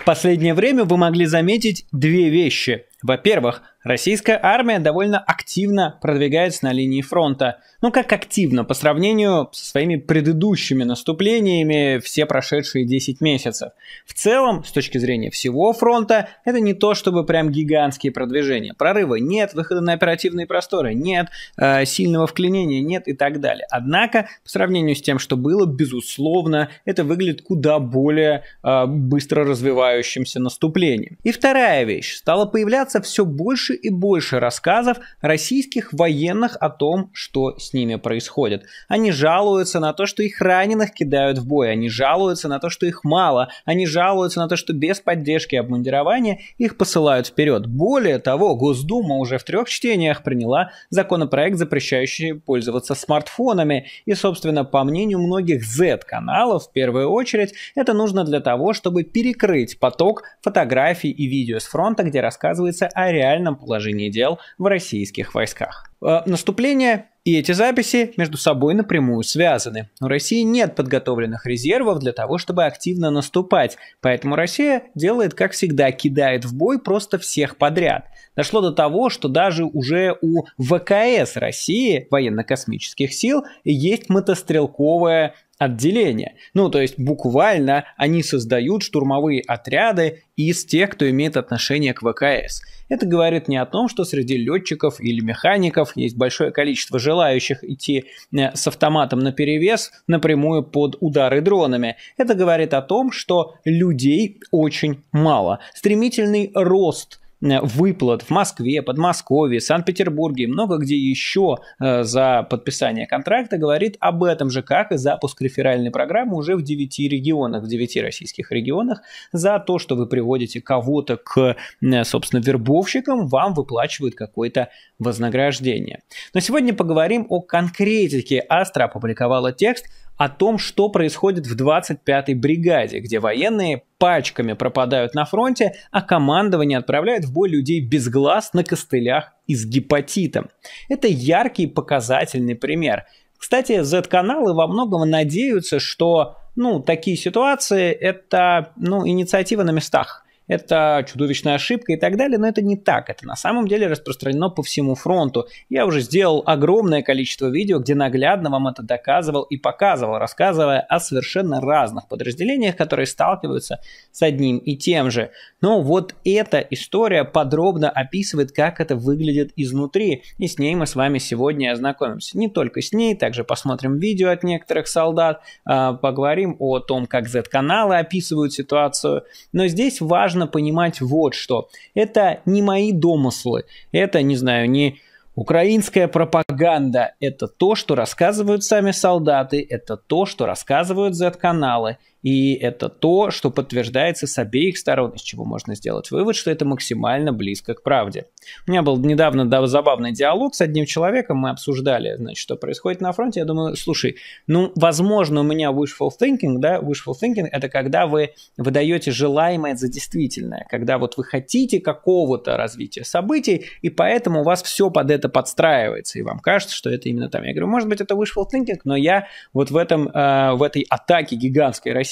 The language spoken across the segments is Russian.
В последнее время вы могли заметить две вещи. Во-первых, российская армия довольно активно продвигается на линии фронта. Ну как активно, по сравнению со своими предыдущими наступлениями все прошедшие 10 месяцев. В целом, с точки зрения всего фронта, это не то чтобы прям гигантские продвижения. Прорыва нет, выхода на оперативные просторы нет, сильного вклинения нет и так далее. Однако, по сравнению с тем, что было, безусловно, это выглядит куда более быстро развивающимся наступлением. И вторая вещь. Стало появляться все больше и больше рассказов российских военных о том, что с ними происходит. Они жалуются на то, что их раненых кидают в бой, они жалуются на то, что их мало, они жалуются на то, что без поддержки и обмундирования их посылают вперед. Более того, Госдума уже в 3 чтениях приняла законопроект, запрещающий пользоваться смартфонами. И, собственно, по мнению многих Z-каналов, в первую очередь, это нужно для того, чтобы перекрыть поток фотографий и видео с фронта, где рассказывается о реальном положении дел в российских войсках. Наступление и эти записи между собой напрямую связаны. У России нет подготовленных резервов для того, чтобы активно наступать, поэтому Россия делает, как всегда, кидает в бой просто всех подряд. Дошло до того, что даже уже у ВКС России, военно-космических сил, есть мотострелковое отделение. Ну, то есть буквально они создают штурмовые отряды из тех, кто имеет отношение к ВКС. Это говорит не о том, что среди летчиков или механиков есть большое количество желающих идти с автоматом наперевес напрямую под удары дронами. Это говорит о том, что людей очень мало. Стремительный рост выплат в Москве, Подмосковье, Санкт-Петербурге и много где еще за подписание контракта говорит об этом же, как и запуск реферальной программы уже в 9 регионах, в 9 российских регионах. За то, что вы приводите кого-то к, собственно, вербовщикам, вам выплачивают какое-то вознаграждение. Но сегодня поговорим о конкретике. Астра опубликовала текст о том, что происходит в 25-й бригаде, где военные пачками пропадают на фронте, а командование отправляет в бой людей без глаз, на костылях и с гепатитом. Это яркий показательный пример. Кстати, Z-каналы во многом надеются, что такие ситуации — это инициатива на местах. Это чудовищная ошибка и так далее, но это не так. Это на самом деле распространено по всему фронту. Я уже сделал огромное количество видео, где наглядно вам это доказывал и показывал, рассказывая о совершенно разных подразделениях, которые сталкиваются с одним и тем же. Но вот эта история подробно описывает, как это выглядит изнутри. И с ней мы с вами сегодня ознакомимся. Не только с ней, также посмотрим видео от некоторых солдат, поговорим о том, как Z-каналы описывают ситуацию. Но здесь важно понимать вот что. Это не мои домыслы, это, не украинская пропаганда, это то, что рассказывают сами солдаты, это то, что рассказывают Z-каналы, и это то, что подтверждается с обеих сторон, из чего можно сделать вывод, что это максимально близко к правде. У меня был недавно забавный диалог с одним человеком, мы обсуждали, что происходит на фронте. Я думаю, слушай, возможно, у меня wishful thinking, wishful thinking — это когда вы выдаете желаемое за действительное, когда вы хотите какого-то развития событий, и поэтому у вас все под это подстраивается, и вам кажется, что это именно там. Я говорю, может быть, это wishful thinking, но я в этой атаке гигантской России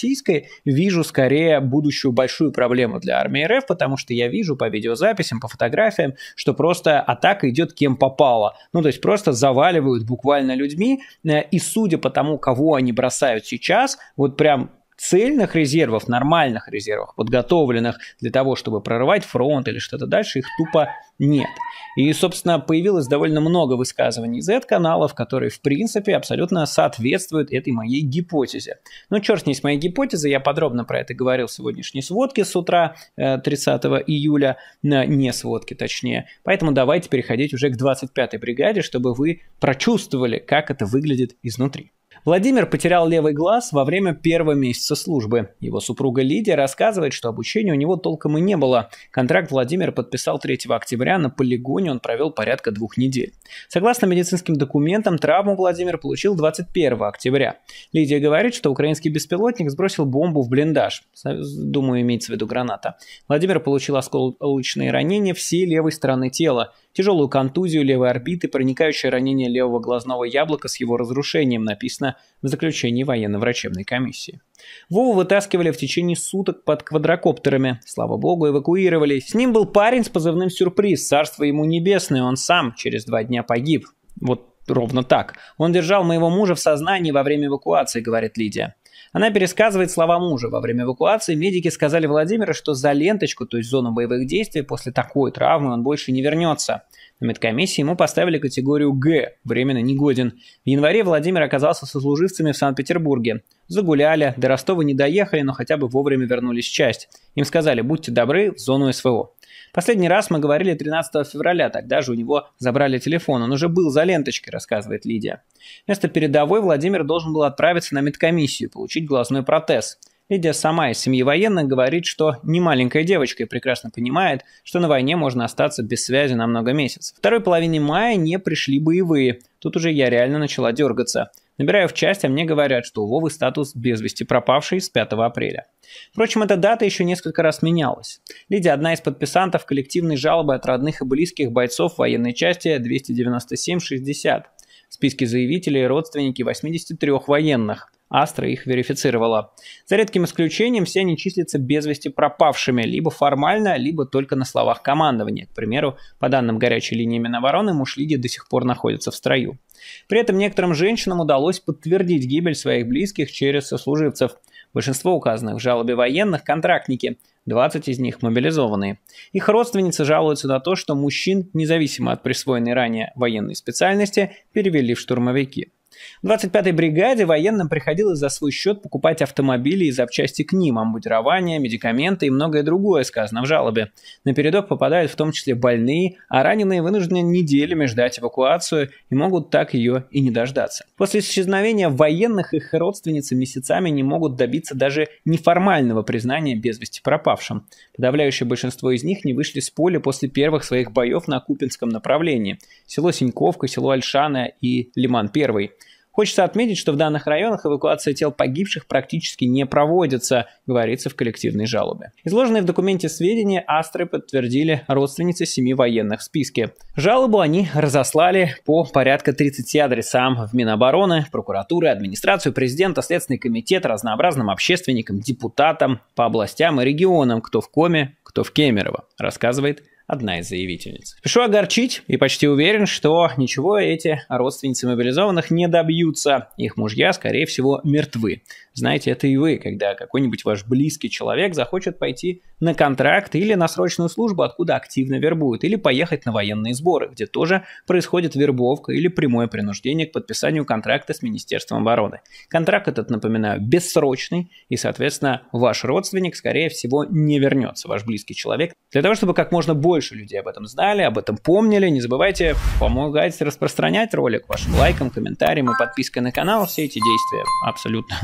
вижу скорее будущую большую проблему для армии РФ, потому что я вижу по видеозаписям, по фотографиям, что просто атака идет кем попало. То есть просто заваливают буквально людьми, и судя по тому, кого они бросают сейчас, прям цельных резервов, нормальных резервов, подготовленных для того, чтобы прорывать фронт или что-то дальше, их тупо нет. И, собственно, появилось довольно много высказываний Z-каналов, которые, в принципе, абсолютно соответствуют этой моей гипотезе. Но черт с ней, с моей гипотезой, я подробно про это говорил в сегодняшней сводке с утра 30 июля, не сводке, точнее. Поэтому давайте переходить уже к 25-й бригаде, чтобы вы прочувствовали, как это выглядит изнутри. Владимир потерял левый глаз во время первого месяца службы. Его супруга Лидия рассказывает, что обучения у него толком и не было. Контракт Владимир подписал 3 октября, на полигоне он провел порядка 2 недель. Согласно медицинским документам, травму Владимир получил 21 октября. Лидия говорит, что украинский беспилотник сбросил бомбу в блиндаж. Думаю, имеется в виду граната. Владимир получил осколочные ранения всей левой стороны тела. тяжелую контузию левой орбиты, проникающее ранение левого глазного яблока с его разрушением, написано в заключении военно-врачебной комиссии. Вову вытаскивали в течение суток под квадрокоптерами. Слава богу, эвакуировали. С ним был парень с позывным «Сюрприз», царство ему небесное, он сам через 2 дня погиб. Вот ровно так. «Он держал моего мужа в сознании во время эвакуации», говорит Лидия. Она пересказывает слова мужа. Во время эвакуации медики сказали Владимиру, что за ленточку, то есть зону боевых действий, после такой травмы он больше не вернется. На медкомиссии ему поставили категорию «Г» – временно негоден. В январе Владимир оказался сослуживцами в Санкт-Петербурге. Загуляли, до Ростова не доехали, но хотя бы вовремя вернулись в часть. Им сказали: будьте добры, в зону СВО. Последний раз мы говорили 13 февраля, тогда же у него забрали телефон. Он уже был за ленточкой, рассказывает Лидия. Вместо передовой Владимир должен был отправиться на медкомиссию, получить глазной протез. Лидия сама из семьи военных говорит, что не маленькая девочка и прекрасно понимает, что на войне можно остаться без связи на много месяцев. В второй половине мая не пришли боевые. Тут уже я реально начала дергаться. Набираю в часть, а мне говорят, что у Вовы статус без вести пропавший с 5 апреля. Впрочем, эта дата еще несколько раз менялась. Лидия – одна из подписантов коллективной жалобы от родных и близких бойцов военной части 297-60. В списке заявителей родственники 83 военных. Астра их верифицировала. За редким исключением все они числятся без вести пропавшими, либо формально, либо только на словах командования. К примеру, по данным горячей линии Минобороны, муж Лидии до сих пор находится в строю. При этом некоторым женщинам удалось подтвердить гибель своих близких через сослуживцев. Большинство указанных в жалобе военных – контрактники, 20 из них – мобилизованные. Их родственницы жалуются на то, что мужчин, независимо от присвоенной ранее военной специальности, перевели в штурмовики. В 25-й бригаде военным приходилось за свой счет покупать автомобили и запчасти к ним, обмундирование, медикаменты и многое другое, сказано в жалобе. На передок попадают в том числе больные, а раненые вынуждены неделями ждать эвакуацию и могут так ее и не дождаться. После исчезновения военных их родственницы месяцами не могут добиться даже неформального признания без вести пропавшим. Подавляющее большинство из них не вышли с поля после первых своих боев на Купинском направлении. Село Синьковка, село Ольшана и Лиман-1. Хочется отметить, что в данных районах эвакуация тел погибших практически не проводится, говорится в коллективной жалобе. Изложенные в документе сведения Астры подтвердили родственницы 7 военных в списке. Жалобу они разослали по порядка 30 адресам в Минобороны, прокуратуры, администрацию президента, Следственный комитет, разнообразным общественникам, депутатам, по областям и регионам, кто в Коме, кто в Кемерово, рассказывает одна из заявительниц. Пишу огорчить и почти уверен, что ничего эти родственницы мобилизованных не добьются. Их мужья, скорее всего, мертвы. Знаете, это и вы, когда какой-нибудь ваш близкий человек захочет пойти на контракт или на срочную службу, откуда активно вербуют, или поехать на военные сборы, где тоже происходит вербовка или прямое принуждение к подписанию контракта с Министерством обороны. Контракт этот, напоминаю, бессрочный, и, соответственно, ваш родственник, скорее всего, не вернется, ваш близкий человек. Для того, чтобы как можно больше людей об этом знали, об этом помнили, не забывайте помогать распространять ролик вашим лайком, комментарием и подпиской на канал. Все эти действия абсолютно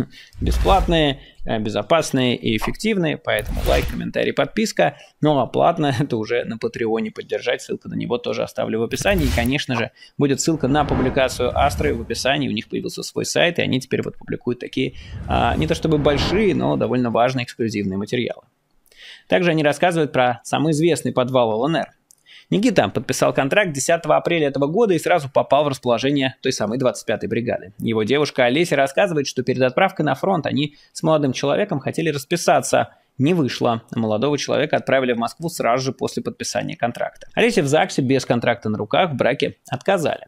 бесплатные, безопасные и эффективные, поэтому лайк, комментарий, подписка. Ну а платно это уже на Патреоне поддержать, ссылку на него тоже оставлю в описании. И, конечно же, будет ссылка на публикацию Астры в описании, у них появился свой сайт, и они теперь вот публикуют такие, не то чтобы большие, но довольно важные эксклюзивные материалы. Также они рассказывают про самый известный подвал ЛНР. Никита подписал контракт 10 апреля этого года и сразу попал в расположение той самой 25-й бригады. Его девушка Олеся рассказывает, что перед отправкой на фронт они с молодым человеком хотели расписаться. Не вышло. Молодого человека отправили в Москву сразу же после подписания контракта. Олеся в ЗАГСе без контракта на руках, в браке отказали.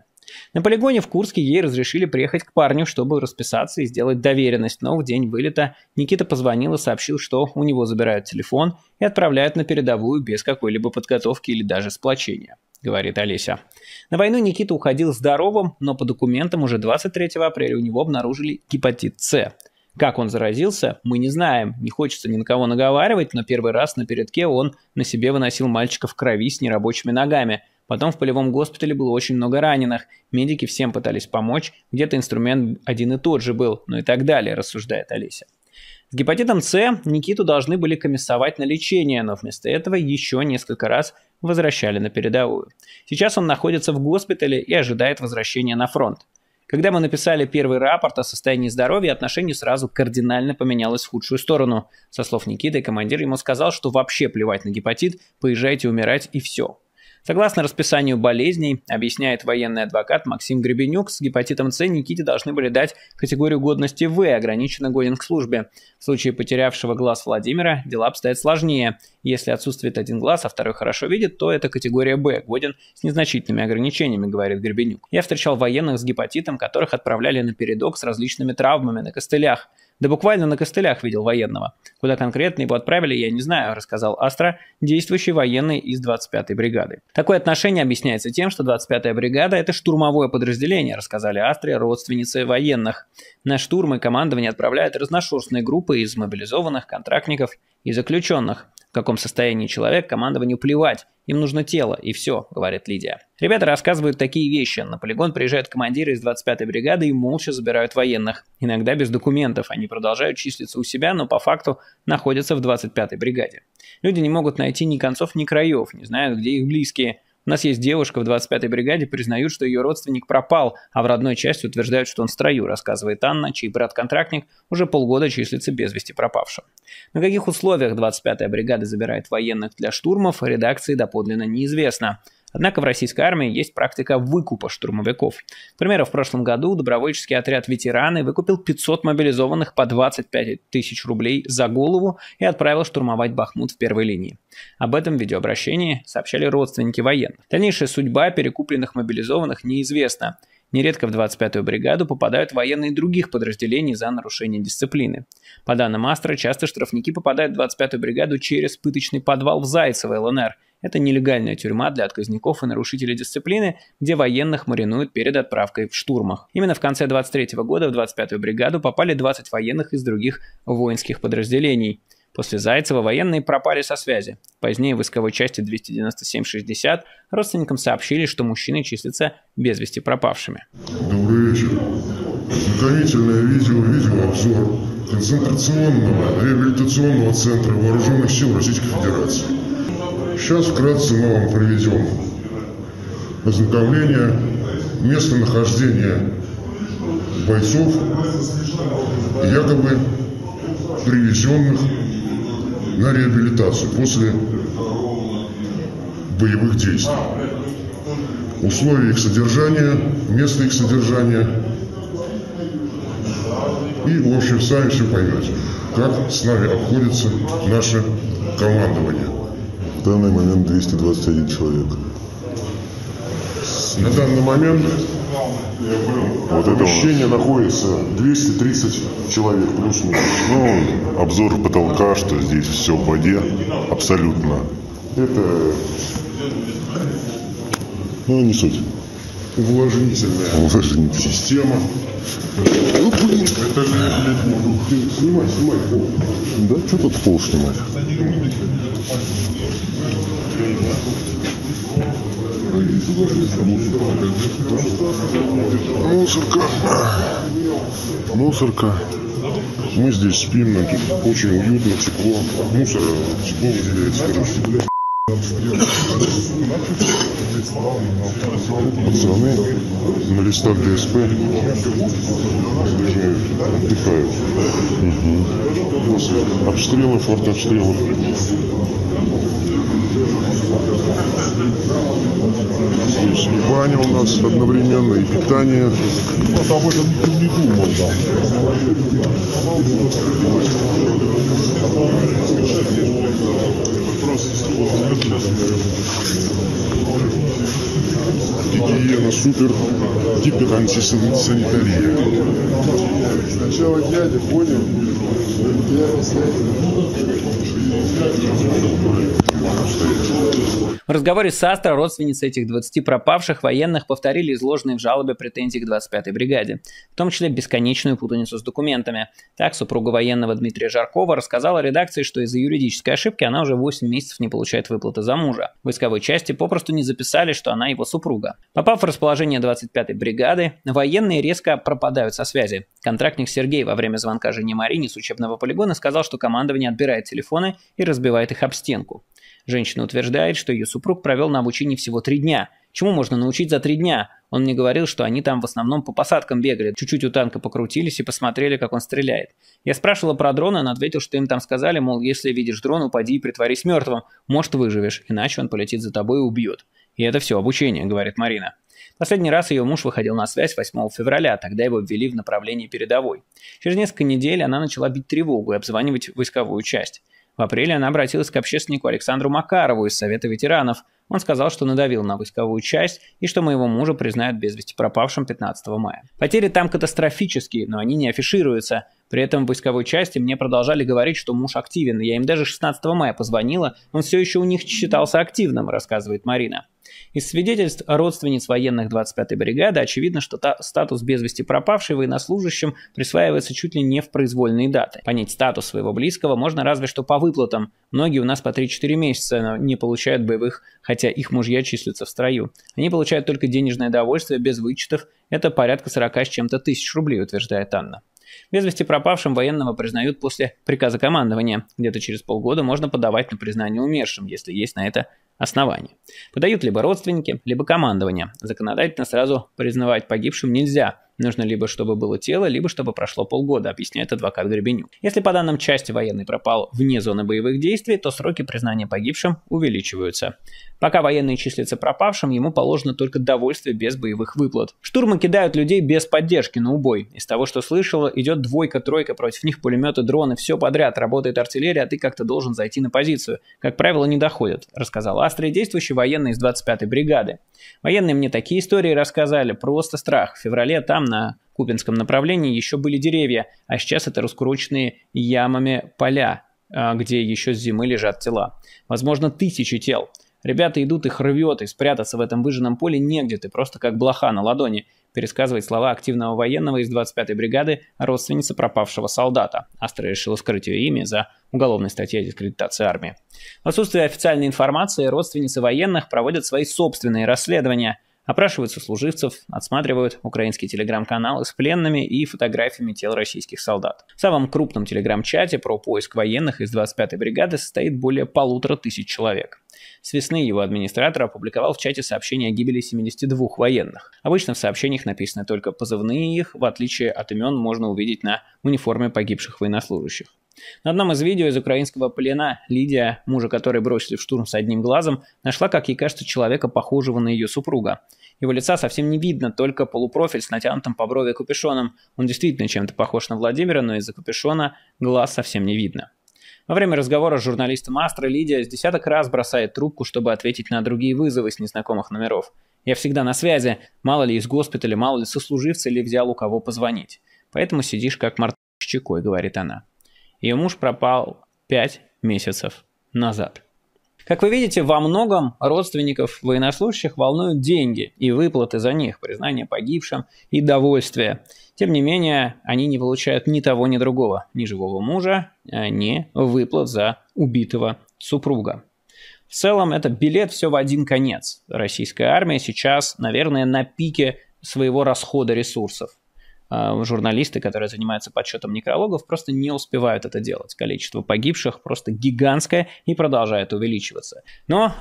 На полигоне в Курске ей разрешили приехать к парню, чтобы расписаться и сделать доверенность, но в день вылета Никита позвонил и сообщил, что у него забирают телефон и отправляют на передовую без какой-либо подготовки или даже сплочения, говорит Олеся. На войну Никита уходил здоровым, но по документам уже 23 апреля у него обнаружили гепатит С. Как он заразился, мы не знаем, не хочется ни на кого наговаривать, но первый раз на передке он на себе выносил мальчика в крови с нерабочими ногами. Потом в полевом госпитале было очень много раненых, медики всем пытались помочь, где-то инструмент один и тот же был, ну и так далее, рассуждает Олеся. С гепатитом С Никиту должны были комиссовать на лечение, но вместо этого еще несколько раз возвращали на передовую. Сейчас он находится в госпитале и ожидает возвращения на фронт. Когда мы написали первый рапорт о состоянии здоровья, отношение сразу кардинально поменялось в худшую сторону. Со слов Никиты, командир ему сказал, что вообще плевать на гепатит, поезжайте умирать и все. Согласно расписанию болезней, объясняет военный адвокат Максим Гребенюк, с гепатитом С Никите должны были дать категорию годности В, ограниченно годен к службе. В случае потерявшего глаз Владимира дела обстоят сложнее. Если отсутствует один глаз, а второй хорошо видит, то это категория Б, годен с незначительными ограничениями, говорит Гребенюк. Я встречал военных с гепатитом, которых отправляли на передок с различными травмами на костылях. Да буквально на костылях видел военного. Куда конкретно его отправили, я не знаю, рассказал Астра, действующий военный из 25-й бригады. Такое отношение объясняется тем, что 25-я бригада – это штурмовое подразделение, рассказали Астре родственницы военных. На штурмы командование отправляет разношерстные группы из мобилизованных, контрактников и заключенных. В каком состоянии человек, командованию плевать. Им нужно тело, и все, говорит Лидия. Ребята рассказывают такие вещи. На полигон приезжают командиры из 25-й бригады и молча забирают военных. Иногда без документов. Они продолжают числиться у себя, но по факту находятся в 25-й бригаде. Люди не могут найти ни концов, ни краев, не знают, где их близкие. У нас есть девушка в 25-й бригаде, признают, что ее родственник пропал, а в родной части утверждают, что он в строю, рассказывает Анна, чей брат-контрактник уже полгода числится без вести пропавшим. На каких условиях 25-я бригада забирает военных для штурмов, редакции доподлинно неизвестно. Однако в российской армии есть практика выкупа штурмовиков. К примеру, в прошлом году добровольческий отряд «Ветераны» выкупил 500 мобилизованных по 25 тысяч рублей за голову и отправил штурмовать Бахмут в первой линии. Об этом в видеообращении сообщали родственники военных. Дальнейшая судьба перекупленных мобилизованных неизвестна. Нередко в 25-ю бригаду попадают военные других подразделений за нарушение дисциплины. По данным Астра, часто штрафники попадают в 25-ю бригаду через пыточный подвал в Зайцево, ЛНР. Это нелегальная тюрьма для отказников и нарушителей дисциплины, где военных маринуют перед отправкой в штурмах. Именно в конце 23-го года в 25-ю бригаду попали 20 военных из других воинских подразделений. После Зайцева военные пропали со связи. Позднее в войсковой части 297-60 родственникам сообщили, что мужчины числятся без вести пропавшими. Добрый вечер. Ознакомительное видеообзор концентрационного реабилитационного центра вооруженных сил Российской Федерации. Сейчас вкратце мы вам проведем ознакомление местонахождения бойцов, якобы привезенных на реабилитацию после боевых действий. Условия их содержания, место их содержания и, в общем, сами все поймете, как с нами обходится наше командование. В данный момент 221 человек. На данный момент вот это помещение находится 230 человек плюс-минус. Ну, обзор потолка, что здесь все в воде, абсолютно. Это, ну, не суть. Увлажнительная система. Ну, блин, это же не... Снимай. Да, что тут в пол снимать? Мусорка. Мы здесь спим, нам тут очень уютно, тепло. Мусора выделяется, короче. Пацаны на листах ДСП отдыхают. После обстрелов, артобстрелов. Здесь и баня у нас одновременно, и питание. Вот об этом никто не думал. Гигиена супер, гипер антисанитария. Сначала дядя, понял? В разговоре с Астро родственницы этих 20 пропавших военных повторили изложенные в жалобе претензии к 25-й бригаде, в том числе бесконечную путаницу с документами. Так, супруга военного Дмитрия Жаркова рассказала редакции, что из-за юридической ошибки она уже 8 месяцев не получает выплаты за мужа. В войсковой части попросту не записали, что она его супруга. Попав в расположение 25-й бригады, военные резко пропадают со связи. Контрактник Сергей во время звонка жене Марине с учебного полигона сказал, что командование отбирает телефоны и разбивает их об стенку. Женщина утверждает, что ее супруг провел на обучении всего 3 дня. Чему можно научить за 3 дня? Он мне говорил, что они там в основном по посадкам бегали, чуть-чуть у танка покрутились и посмотрели, как он стреляет. Я спрашивала про дрон, он ответил, что им там сказали, мол, если видишь дрон, упади и притворись мертвым, может выживешь, иначе он полетит за тобой и убьет. И это все обучение, говорит Марина. Последний раз ее муж выходил на связь 8 февраля, тогда его ввели в направление передовой. Через несколько недель она начала бить тревогу и обзванивать войсковую часть. В апреле она обратилась к общественнику Александру Макарову из Совета ветеранов. Он сказал, что надавил на войсковую часть и что моего мужа признают без вести пропавшим 15 мая. Потери там катастрофические, но они не афишируются. При этом в войсковой части мне продолжали говорить, что муж активен. Я им даже 16 мая позвонила, он все еще у них считался активным, рассказывает Марина. Из свидетельств родственниц военных 25-й бригады очевидно, что статус без вести пропавшей военнослужащим присваивается чуть ли не в произвольные даты. Понять статус своего близкого можно разве что по выплатам. Многие у нас по 3-4 месяца но не получают боевых, хотя их мужья числятся в строю. Они получают только денежное довольствие без вычетов. Это порядка 40 с чем-то тысяч рублей, утверждает Анна. Без вести пропавшим военного признают после приказа командования. Где-то через полгода можно подавать на признание умершим, если есть на это основания. Подают либо родственники, либо командование. Законодательно сразу признавать погибшим нельзя. Нужно либо чтобы было тело, либо чтобы прошло полгода, объясняет адвокат Гребенюк. Если по данным части военный пропал вне зоны боевых действий, то сроки признания погибшим увеличиваются. Пока военный числится пропавшим, ему положено только довольствие без боевых выплат. Штурмы кидают людей без поддержки на убой. Из того, что слышала, идет двойка-тройка, против них пулеметы, дроны, все подряд. Работает артиллерия, а ты как-то должен зайти на позицию. Как правило, не доходят, рассказал Астра, действующий военный из 25-й бригады. Военные мне такие истории рассказали, просто страх. В феврале там на Купинском направлении еще были деревья, а сейчас это раскуроченные ямами поля, где еще с зимы лежат тела. Возможно, тысячи тел. Ребята идут, их рвет, и спрятаться в этом выжженном поле негде, ты просто как блоха на ладони, пересказывает слова активного военного из 25-й бригады, родственница пропавшего солдата. Астра решила скрыть ее имя за уголовной статьей дискредитации армии. В отсутствие официальной информации родственницы военных проводят свои собственные расследования. Опрашивают сослуживцев, отсматривают украинский телеграм-канал с пленными и фотографиями тел российских солдат. В самом крупном телеграм-чате про поиск военных из 25-й бригады состоит более 1500 человек. С весны его администратор опубликовал в чате сообщение о гибели 72 военных. Обычно в сообщениях написаны только позывные их, в отличие от имен можно увидеть на униформе погибших военнослужащих. На одном из видео из украинского плена Лидия, мужа которой бросили в штурм с одним глазом, нашла, как ей кажется, человека, похожего на ее супруга. Его лица совсем не видно, только полупрофиль с натянутым по брови капюшоном. Он действительно чем-то похож на Владимира, но из-за капюшона глаз совсем не видно. Во время разговора с журналистом Астры Лидия с десяток раз бросает трубку, чтобы ответить на другие вызовы с незнакомых номеров. «Я всегда на связи, мало ли из госпиталя, мало ли сослуживца, или взял у кого позвонить. Поэтому сидишь как мартышка с чекой», — говорит она. Ее муж пропал 5 месяцев назад. Как вы видите, во многом родственников военнослужащих волнуют деньги и выплаты за них, признание погибшим и довольствие. Тем не менее, они не получают ни того, ни другого, ни живого мужа, ни выплат за убитого супруга. В целом, это билет все в один конец. Российская армия сейчас, наверное, на пике своего расхода ресурсов. Журналисты, которые занимаются подсчетом некрологов, просто не успевают это делать. Количество погибших просто гигантское и продолжает увеличиваться. Но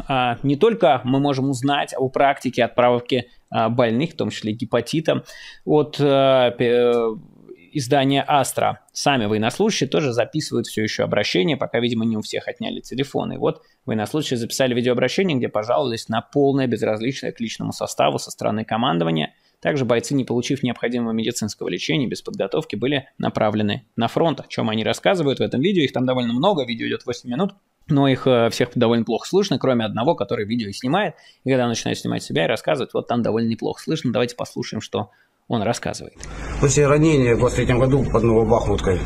не только мы можем узнать о практике отправки больных, в том числе гепатитом, от издания «Астра». Сами военнослужащие тоже записывают все еще обращение, пока, видимо, не у всех отняли телефоны. И вот военнослужащие записали видеообращение, где пожаловались на полное безразличие к личному составу со стороны командования. Также бойцы, не получив необходимого медицинского лечения, без подготовки, были направлены на фронт. О чем они рассказывают в этом видео, их там довольно много, видео идет 8 минут, но их всех довольно плохо слышно, кроме одного, который видео и снимает. И когда он начинает снимать себя и рассказывать, вот там довольно неплохо слышно, давайте послушаем, что он рассказывает. После ранения в 23-м году под Новобахмуткой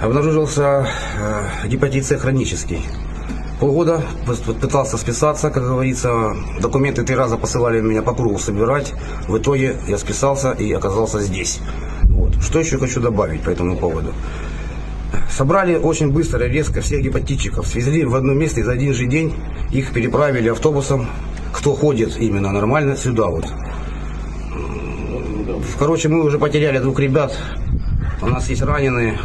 обнаружился гепатит С хронический. Полгода пытался списаться, как говорится, документы 3 раза посылали меня по кругу собирать, в итоге я списался и оказался здесь. Вот. Что еще хочу добавить по этому поводу? Собрали очень быстро и резко всех гепатитчиков, свезли в одно место и за один же день их переправили автобусом, кто ходит именно нормально, сюда вот. Короче, мы уже потеряли 2 ребят, у нас есть раненые.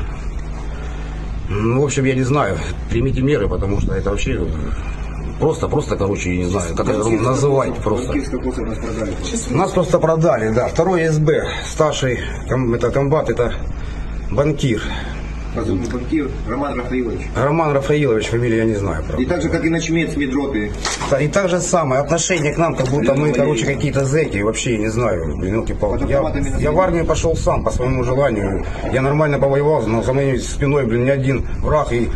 Ну, в общем, я не знаю, примите меры, потому что это вообще просто, короче, я не знаю, как это называть просто. Нас просто продали, да. 2 СБ, старший комбат, это банкир. позывной банкир Роман Рафаилович. Роман Рафаилович, фамилию я не знаю, правда. И так же, как и ночмец Медропи. И так же самое, отношение к нам, как будто мы, короче, какие-то зэки, вообще не знаю, блин, типа, я в армию пошел сам, по своему желанию, я нормально повоевал, но за моей спиной, блин, не один враг, и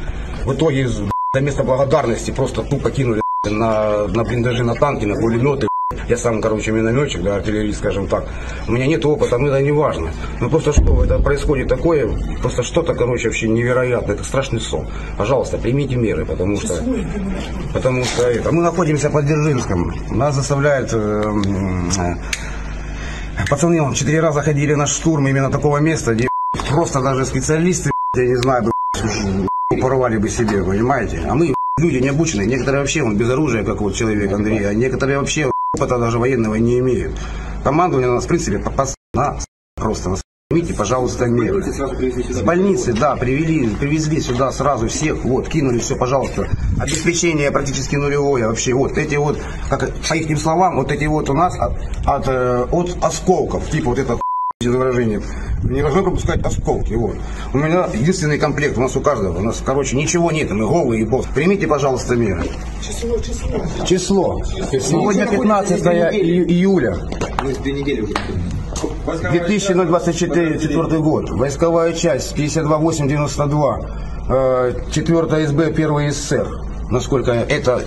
в итоге до места благодарности просто тупо кинули на блиндажи, на танки, на пулеметы. Я сам, короче, минометчик, да, артиллерист, скажем так. У меня нет опыта, но это не важно. Ну просто что, это происходит такое, просто что-то, короче, вообще невероятное, это страшный сон. Пожалуйста, примите меры, потому что это. Мы находимся под Дзержинском. Нас заставляют... Пацаны, он 4 раза ходили на штурм именно такого места, где просто даже специалисты, я не знаю, порвали бы себе, понимаете? А мы люди необученные, некоторые вообще он без оружия, как вот человек Андрей, а некоторые вообще... Опыта даже военного не имеют. Командование у нас, в принципе, просто нас примите, пожалуйста, меры. С больницы, да, привезли сюда сразу всех, вот, кинули все, пожалуйста. Обеспечение практически нулевое вообще. Вот эти вот, как по их словам, вот эти вот у нас от осколков, типа вот это выражение. Не должно пропускать осколки, вот. У меня единственный комплект, у нас у каждого, у нас, короче, ничего нет, мы голые и босс. Примите, пожалуйста, меры. Число. Сегодня 15 июля. 2024 год. Войсковая часть 52-8-92. 4 СБ, 1 ССР. Насколько это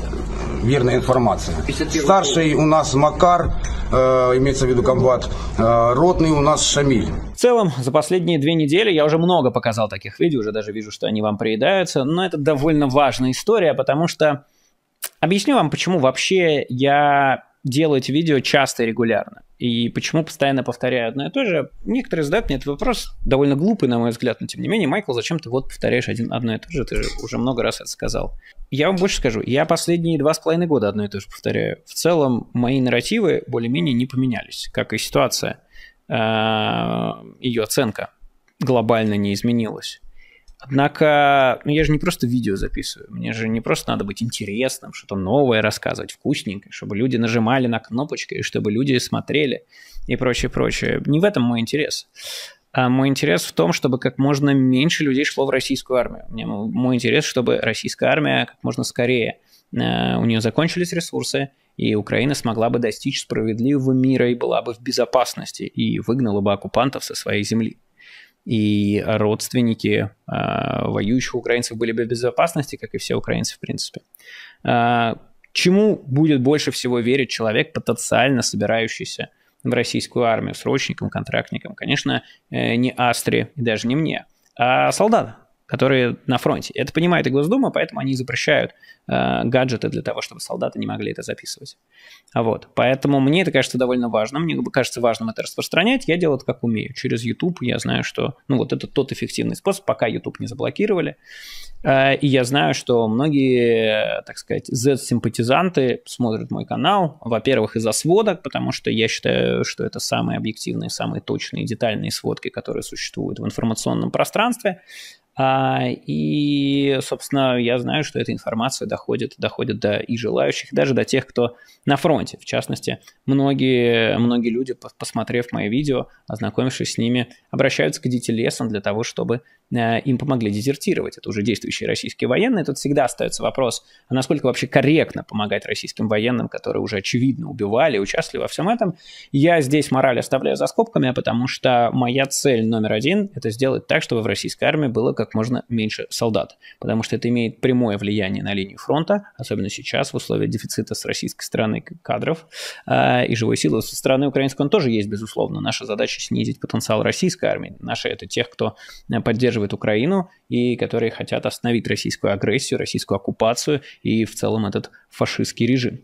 верная информация. Старший у нас Макар, имеется в виду комбат, ротный у нас Шамиль. В целом, за последние 2 недели я уже много показал таких видео, уже даже вижу, что они вам приедаются, но это довольно важная история, потому что объясню вам, почему вообще я делаю эти видео часто и регулярно, и почему постоянно повторяю одно и то же. Некоторые задают мне этот вопрос, довольно глупый, на мой взгляд, но тем не менее, Майкл, зачем ты вот повторяешь одно и то же, ты же уже много раз это сказал. Я вам больше скажу, я последние 2,5 года одно и то же повторяю. В целом, мои нарративы более-менее не поменялись, как и ситуация, ее оценка глобально не изменилась. Однако, я же не просто видео записываю, мне же не просто надо быть интересным, что-то новое рассказывать, вкусненькое, чтобы люди нажимали на кнопочки, чтобы люди смотрели и прочее. Не в этом мой интерес. А мой интерес в том, чтобы как можно меньше людей шло в российскую армию. Мой интерес, чтобы российская армия как можно скорее, у нее закончились ресурсы, и Украина смогла бы достичь справедливого мира и была бы в безопасности, и выгнала бы оккупантов со своей земли. И родственники воюющих украинцев были бы в безопасности, как и все украинцы в принципе. Чему будет больше всего верить человек, потенциально собирающийся в российскую армию, срочником, контрактником? Конечно, не Астре и даже не мне, а солдатам, которые на фронте. Это понимает и Госдума, поэтому они запрещают гаджеты для того, чтобы солдаты не могли это записывать. Вот. Поэтому мне это кажется довольно важным. Мне кажется важным это распространять. Я делаю это как умею. Через YouTube я знаю, что... Ну вот это тот эффективный способ, пока YouTube не заблокировали. И я знаю, что многие, так сказать, Z-симпатизанты смотрят мой канал. Во-первых, из-за сводок, потому что я считаю, что это самые объективные, самые точные, детальные сводки, которые существуют в информационном пространстве. И, собственно, я знаю, что эта информация доходит до и желающих, даже до тех, кто на фронте. В частности, многие люди, посмотрев мои видео, ознакомившись с ними, обращаются к DTLS для того, чтобы им помогли дезертировать. Это уже действующие российские военные. Тут всегда остается вопрос, а насколько вообще корректно помогать российским военным, которые уже очевидно убивали, участвовали во всем этом. Я здесь мораль оставляю за скобками, потому что моя цель №1 – это сделать так, чтобы в российской армии было как можно меньше солдат, потому что это имеет прямое влияние на линию фронта, особенно сейчас в условиях дефицита с российской стороны кадров и живой силы со стороны украинской. Он тоже есть, безусловно. Наша задача снизить потенциал российской армии. Наши — это тех, кто поддерживает Украину и которые хотят остановить российскую агрессию, российскую оккупацию и в целом этот фашистский режим.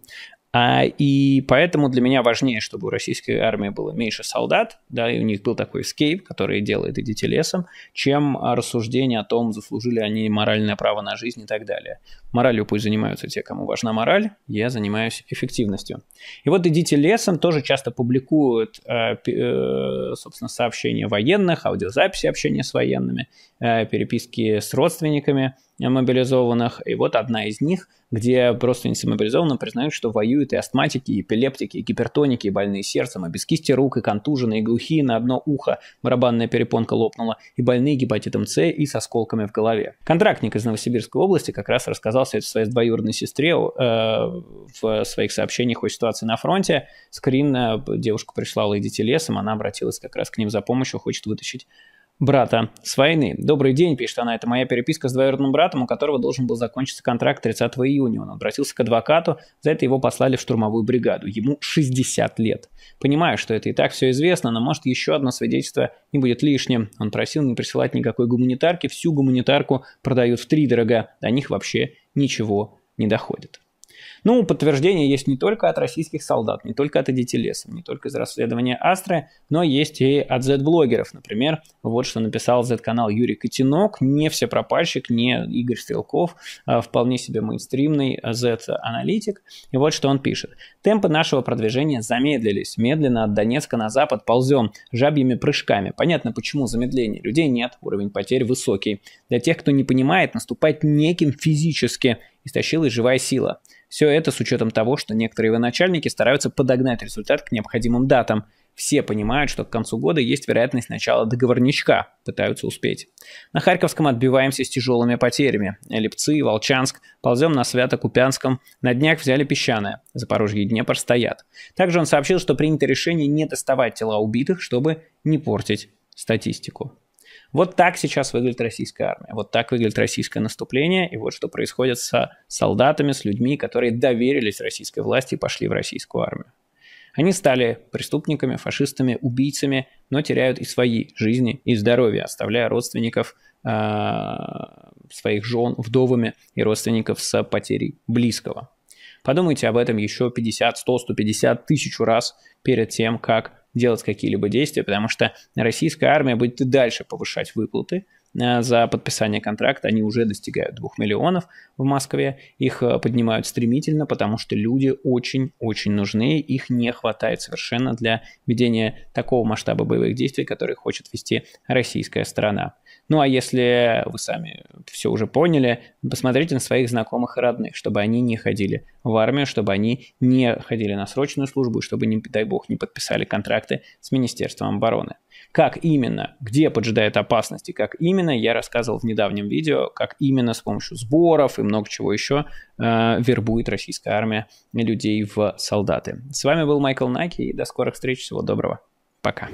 И поэтому для меня важнее, чтобы у российской армии было меньше солдат, да, и у них был такой эскейп, который делает идти лесом, чем рассуждение о том, заслужили они моральное право на жизнь и так далее. Моралью пусть занимаются те, кому важна мораль, я занимаюсь эффективностью. И вот идите лесом тоже часто публикуют, собственно, сообщения военных, аудиозаписи общения с военными, переписки с родственниками, мобилизованных, и вот одна из них, где родственницы мобилизованных признают, что воюют и астматики, и эпилептики, и гипертоники, и больные сердцем, и без кисти рук, и контуженные, и глухие на одно ухо, барабанная перепонка лопнула, и больные гепатитом С, и с осколками в голове. Контрактник из Новосибирской области как раз рассказал это своей двоюродной сестре в своих сообщениях о ситуации на фронте. Скрин девушка прислала и детей лесом, она обратилась как раз к ним за помощью, хочет вытащить брата с войны. «Добрый день», — пишет она, — «это моя переписка с двоюродным братом, у которого должен был закончиться контракт 30 июня. Он обратился к адвокату, за это его послали в штурмовую бригаду. Ему 60 лет. Понимаю, что это и так все известно, но, может, еще одно свидетельство не будет лишним. Он просил не присылать никакой гуманитарки, всю гуманитарку продают втридорога, до них вообще ничего не доходит». Ну, подтверждение есть не только от российских солдат, не только от идти лесом, не только из расследования Астры, но есть и от Z-блогеров. Например, вот что написал Z-канал Юрий Котинок. Не все пропальщик, не Игорь Стрелков, вполне себе мейнстримный Z-аналитик. И вот что он пишет. «Темпы нашего продвижения замедлились. Медленно от Донецка на запад ползем, жабьими прыжками. Понятно, почему замедление. Людей нет, уровень потерь высокий. Для тех, кто не понимает, наступать неким физически. Истощилась живая сила. Все это с учетом того, что некоторые военачальники стараются подогнать результат к необходимым датам. Все понимают, что к концу года есть вероятность начала договорнячка, пытаются успеть. На Харьковском отбиваемся с тяжелыми потерями. Липцы, Волчанск, ползем на Свято-Купянском, на днях взяли Песчаное, Запорожье и Днепр стоят». Также он сообщил, что принято решение не доставать тела убитых, чтобы не портить статистику. Вот так сейчас выглядит российская армия, вот так выглядит российское наступление, и вот что происходит с солдатами, с людьми, которые доверились российской власти и пошли в российскую армию. Они стали преступниками, фашистами, убийцами, но теряют и свои жизни, и здоровье, оставляя родственников своих жен вдовами и родственников с потерей близкого. Подумайте об этом еще 50, 100, 150 тысяч раз перед тем, как делать какие-либо действия, потому что российская армия будет и дальше повышать выплаты за подписание контракта. Они уже достигают 2 миллионов в Москве, их поднимают стремительно, потому что люди очень-очень нужны, их не хватает совершенно для ведения такого масштаба боевых действий, которые хочет вести российская сторона. Ну а если вы сами все уже поняли, посмотрите на своих знакомых и родных, чтобы они не ходили в армию, чтобы они не ходили на срочную службу, чтобы, не дай бог, не подписали контракты с Министерством обороны. Как именно, где поджидает опасность и как именно, я рассказывал в недавнем видео, как именно с помощью сборов и много чего еще вербует российская армия людей в солдаты. С вами был Майкл Наки, и до скорых встреч, всего доброго, пока.